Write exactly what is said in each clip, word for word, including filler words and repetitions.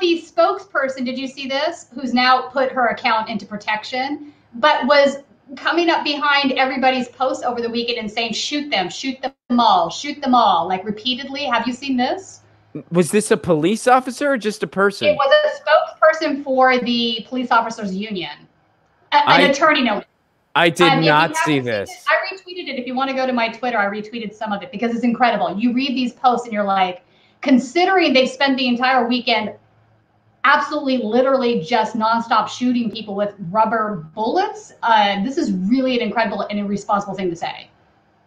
Fauci spokesperson, did you see this, who's now put her account into protection, but was coming up behind everybody's posts over the weekend and saying, shoot them, shoot them all, shoot them all, like repeatedly. Have you seen this? Was this a police officer or just a person? It was a spokesperson for the police officers union. A, I, an attorney note. I did um, not see this. It, I retweeted it. If you want to go to my Twitter, I retweeted some of it because it's incredible. You read these posts and you're like, considering they've spent the entire weekend absolutely, literally just nonstop shooting people with rubber bullets, uh, this is really an incredible and irresponsible thing to say.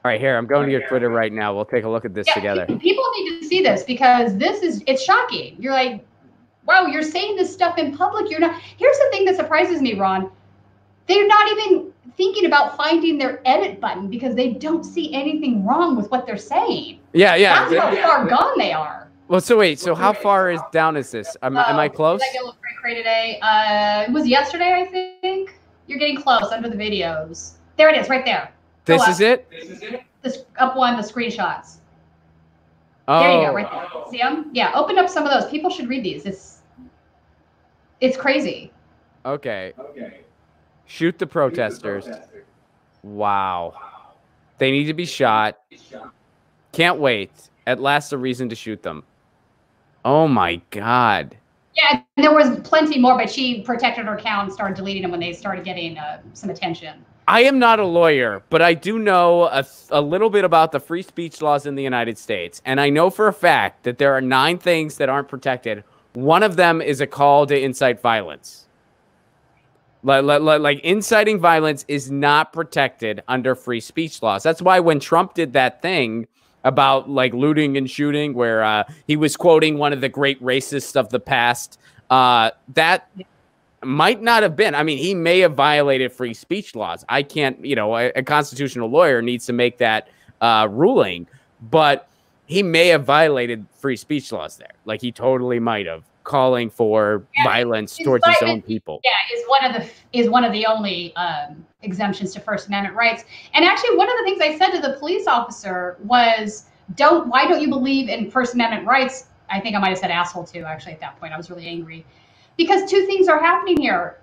All right, here, I'm going to your Twitter right now. We'll take a look at this yeah, together. People need to see this because this is, it's shocking. You're like, wow, you're saying this stuff in public. You're not, here's the thing that surprises me, Ron. They're not even thinking about finding their edit button because they don't see anything wrong with what they're saying. Yeah, yeah. That's how yeah, far yeah. gone they are. Well, so wait, so how far is down is this? Am, uh, am I close? Did I get a little cray cray today? Uh, it was yesterday, I think. You're getting close under the videos. There it is, right there. This is it? This is it? This up one, the screenshots. Oh. There you go, right there. Oh. See them? Yeah, open up some of those. People should read these. It's it's crazy. Okay. Okay. Shoot the protesters. Shoot the protesters. Wow. wow. They need to be shot. Can't wait. At last, a reason to shoot them. Oh, my God. Yeah, and there was plenty more, but she protected her account and started deleting them when they started getting uh, some attention. I am not a lawyer, but I do know a, a little bit about the free speech laws in the United States. And I know for a fact that there are nine things that aren't protected. One of them is a call to incite violence. Like, like, like inciting violence is not protected under free speech laws. That's why when Trump did that thing about like looting and shooting where uh, he was quoting one of the great racists of the past, uh, that... might not have been. I mean, he may have violated free speech laws. I can't, you know, a, a constitutional lawyer needs to make that uh, ruling, but he may have violated free speech laws there. Like he totally might have, calling for yeah, violence towards his own people. Yeah, is one of the is one of the only um, exemptions to First Amendment rights. And actually, one of the things I said to the police officer was, "Don't. Why don't you believe in First Amendment rights?" I think I might have said asshole too. Actually, at that point, I was really angry. Because two things are happening here.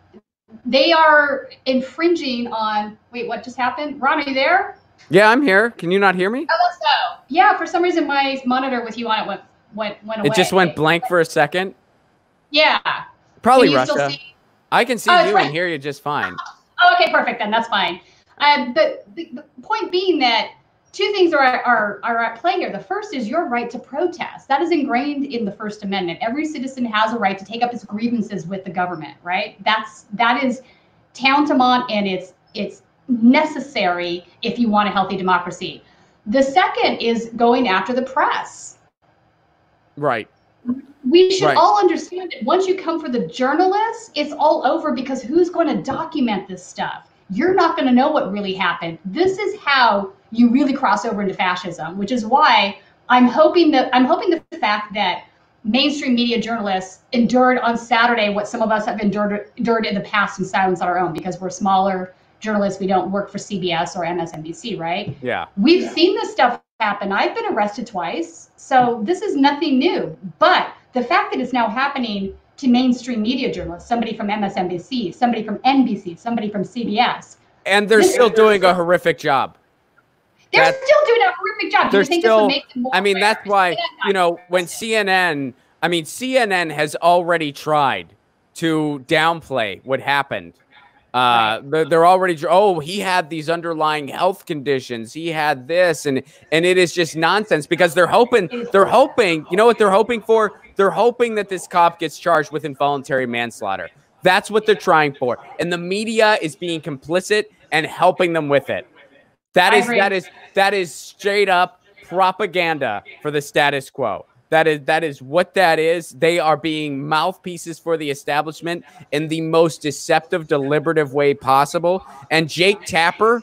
They are infringing on, wait, what just happened? Ron, are you there? Yeah, I'm here. Can you not hear me? Oh, let's go. Yeah, for some reason my monitor with you on it went went, went away. It just went blank for a second? Yeah. Probably Russia. I can see oh, you right. and hear you just fine. Oh, okay, perfect then. That's fine. Uh, but the, the point being that two things are, are, are at play here. The first is your right to protest. That is ingrained in the First Amendment. Every citizen has a right to take up his grievances with the government, right? That's, that is tantamount and it's, it's necessary if you want a healthy democracy. The second is going after the press. Right. We should right. all understand that once you come for the journalists, it's all over because who's going to document this stuff? You're not going to know what really happened. This is how you really cross over into fascism, which is why I'm hoping that I'm hoping the fact that mainstream media journalists endured on Saturday what some of us have endured, endured in the past in silence on our own, because we're smaller journalists. We don't work for C B S or M S N B C, right? Yeah. We've yeah. seen this stuff happen. I've been arrested twice. So this is nothing new. But the fact that it's now happening to mainstream media journalists, somebody from M S N B C, somebody from N B C, somebody from C B S. And they're still doing a horrific job. They're that's, still doing a horrific job. Do you think still, this will make them more I mean, fair? That's why, you know, when C N N, I mean, C N N has already tried to downplay what happened. Uh, right. They're already, oh, he had these underlying health conditions. He had this, and and it is just nonsense because they're hoping, they're hoping, you know what they're hoping for? They're hoping that this cop gets charged with involuntary manslaughter. That's what they're trying for. And the media is being complicit and helping them with it. That is that is that is straight up propaganda for the status quo. That is that is what that is. They are being mouthpieces for the establishment in the most deceptive, deliberative way possible. And Jake Tapper,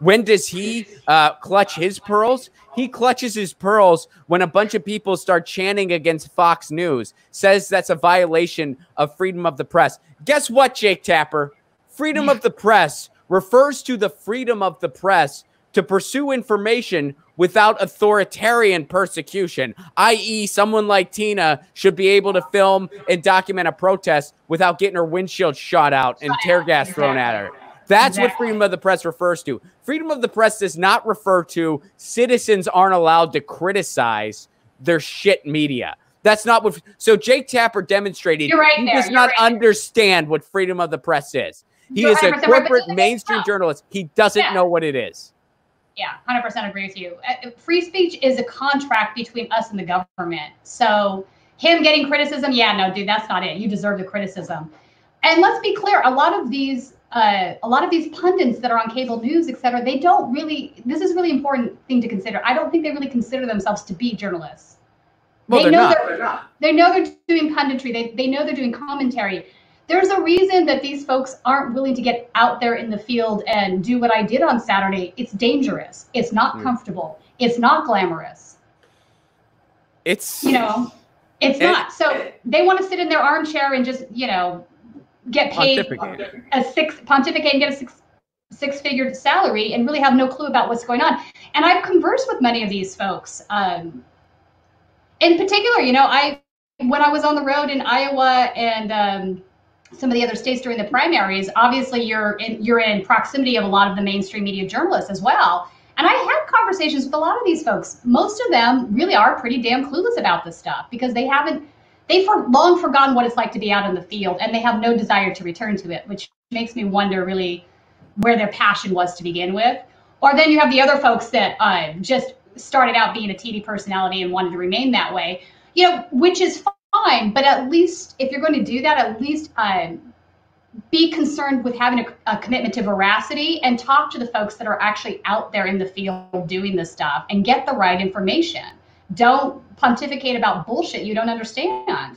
when does he uh, clutch his pearls? He clutches his pearls when a bunch of people start chanting against Fox News, says that's a violation of freedom of the press. Guess what, Jake Tapper? Freedom of the press refers to the freedom of the press to pursue information without authoritarian persecution, that is someone like Tina should be able to film and document a protest without getting her windshield shot out and tear gas thrown at her. That's what freedom of the press refers to. Freedom of the press does not refer to citizens aren't allowed to criticize their shit media. That's not what. So Jake Tapper demonstrated right he there. does You're not right understand there. what freedom of the press is. He You're is a corporate mainstream journalist. He doesn't yeah. know what it is. Yeah, one hundred percent agree with you. Uh, free speech is a contract between us and the government. So him getting criticism, yeah, no, dude, that's not it. You deserve the criticism. And let's be clear, a lot of these uh, a lot of these pundits that are on cable news, et cetera, they don't really, this is a really important thing to consider. I don't think they really consider themselves to be journalists. Well, they they're know not. They're not. They know they're doing punditry. They, they know they're doing commentary. There's a reason that these folks aren't willing to get out there in the field and do what I did on Saturday. It's dangerous. It's not comfortable. It's not glamorous. It's, you know, it's it, not. So they want to sit in their armchair and just, you know, get paid a six pontificate and get a six, six figure salary and really have no clue about what's going on. And I've conversed with many of these folks. Um, in particular, you know, I, when I was on the road in Iowa and, um, some of the other states during the primaries, obviously you're in, you're in proximity of a lot of the mainstream media journalists as well. And I had conversations with a lot of these folks. Most of them really are pretty damn clueless about this stuff because they haven't, they've for long forgotten what it's like to be out in the field and they have no desire to return to it, which makes me wonder really where their passion was to begin with. Or then you have the other folks that uh, just started out being a T V personality and wanted to remain that way, you know, which is fine. Fine, but at least if you're going to do that, at least um, be concerned with having a, a commitment to veracity and talk to the folks that are actually out there in the field doing this stuff and get the right information. Don't pontificate about bullshit you don't understand.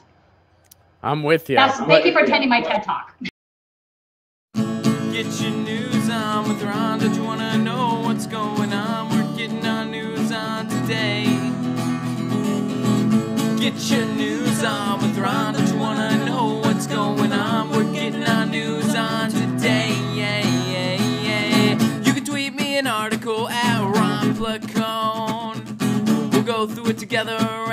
I'm with you. That's, thank you for attending my TED Talk. Get your news on with Ron. Did you want to know what's going on? We're getting our news on today. Get your news on with Ron. Don't you wanna know what's going on? We're getting our news on today. Yeah, yeah, yeah. You can tweet me an article at Ron Placone. We'll go through it together.